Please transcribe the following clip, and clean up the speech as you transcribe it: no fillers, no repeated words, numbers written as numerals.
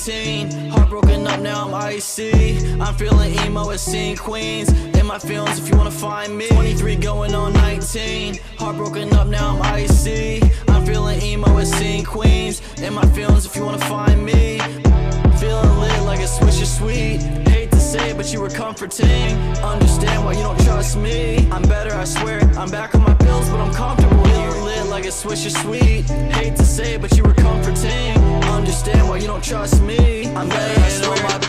17. Heartbroken up, now I'm icy. I'm feeling emo as scene queens. In my feelings if you wanna find me. 23 going on 19. Heartbroken up, now I'm icy. I'm feeling emo as scene queens. In my feelings if you wanna find me. Feeling lit like a swisher sweet. Hate to say it, but you were comforting. Understand why you don't trust me. I'm better, I swear. I'm back on my pills, but I'm comfortable here. Lit like a swisher sweet. Hate to say it, but you were comforting. Understand why you don't trust me. I'm better, I swear.